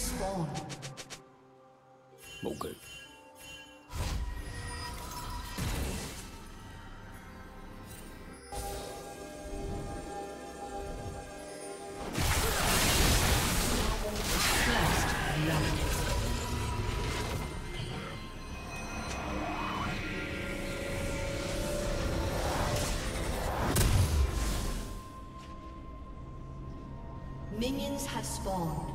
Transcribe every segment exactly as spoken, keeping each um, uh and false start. spawn. Okay. Minions have spawned.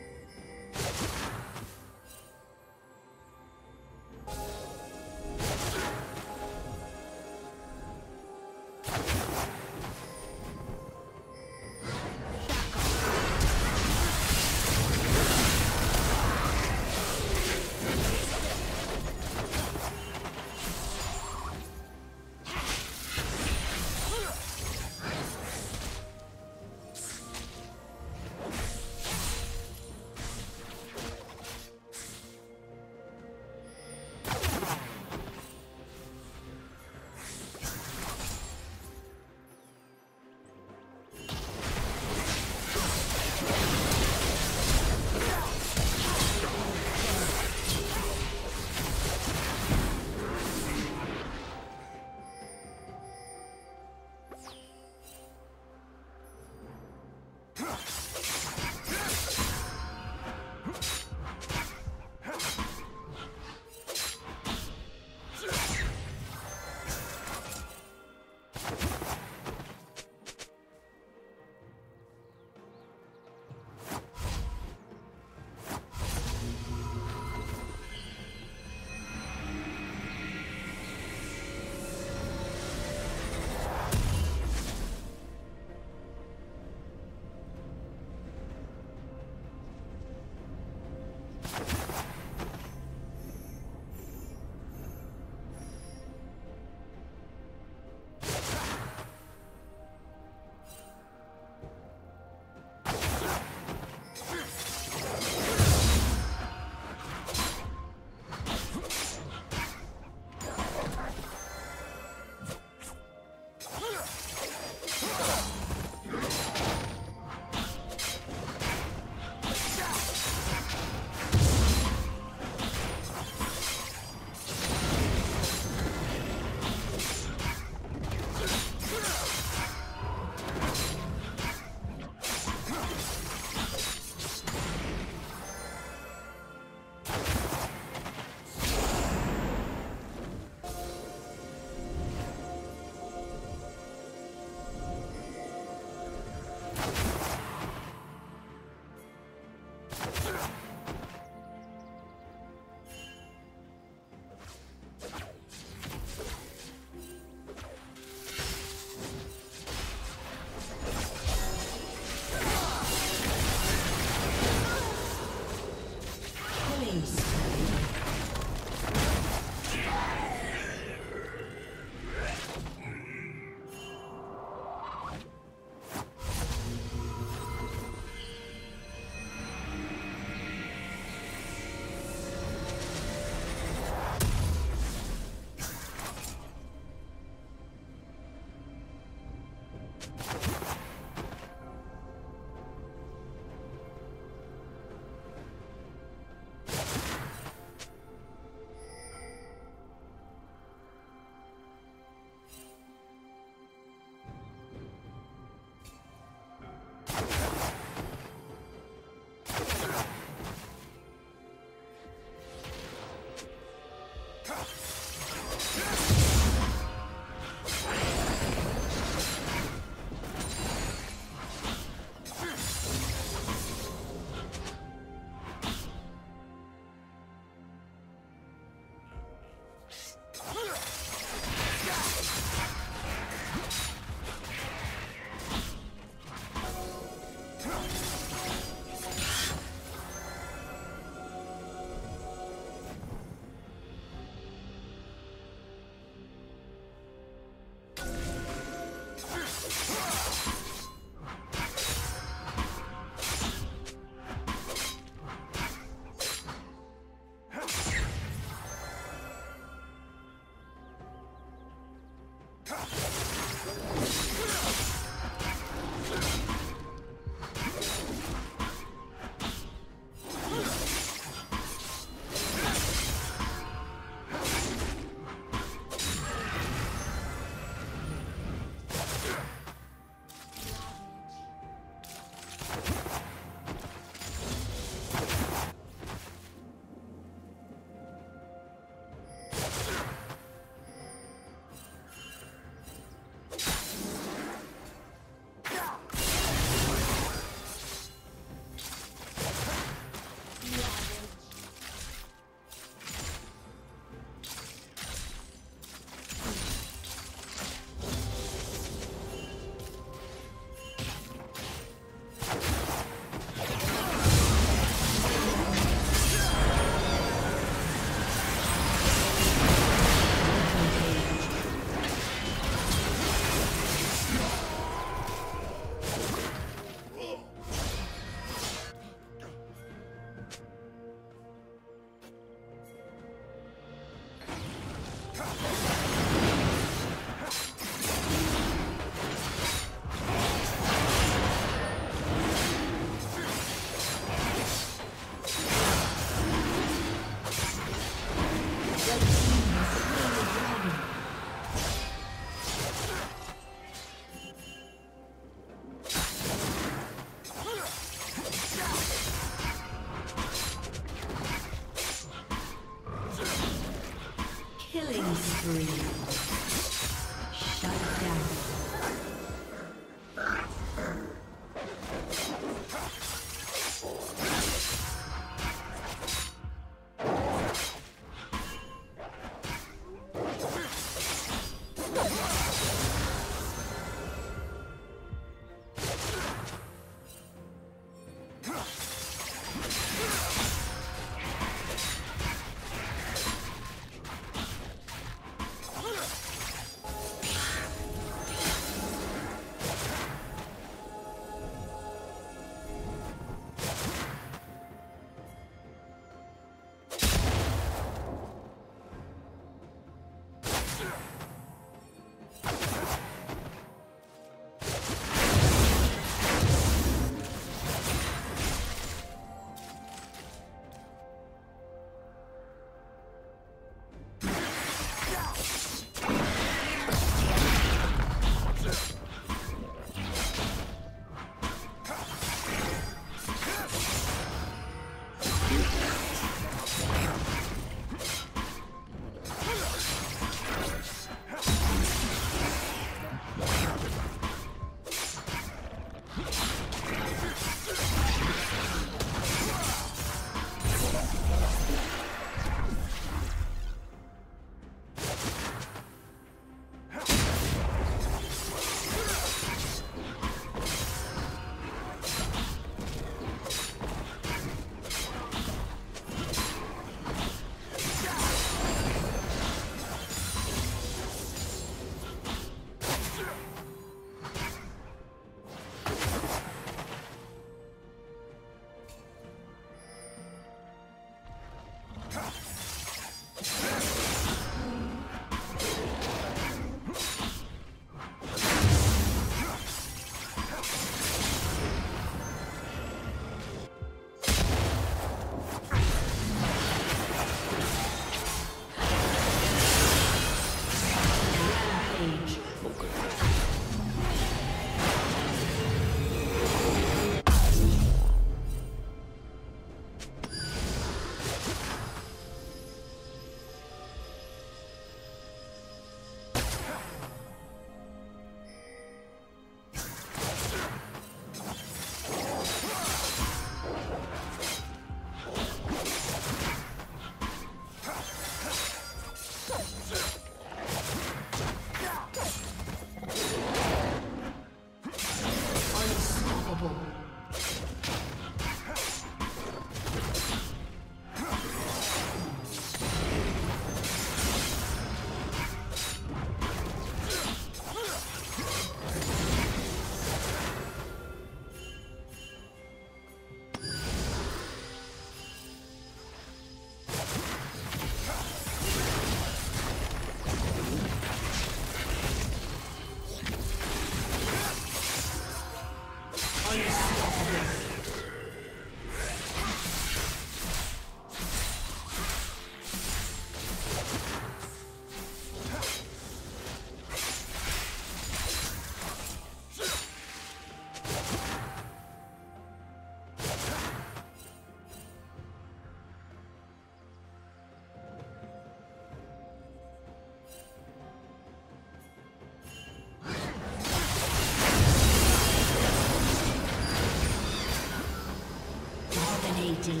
ready.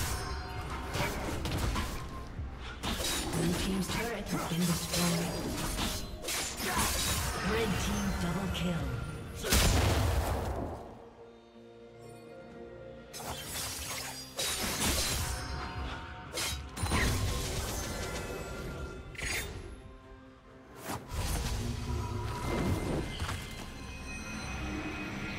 His turret has been destroyed. Red team has slain the dragon.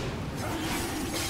Yeah.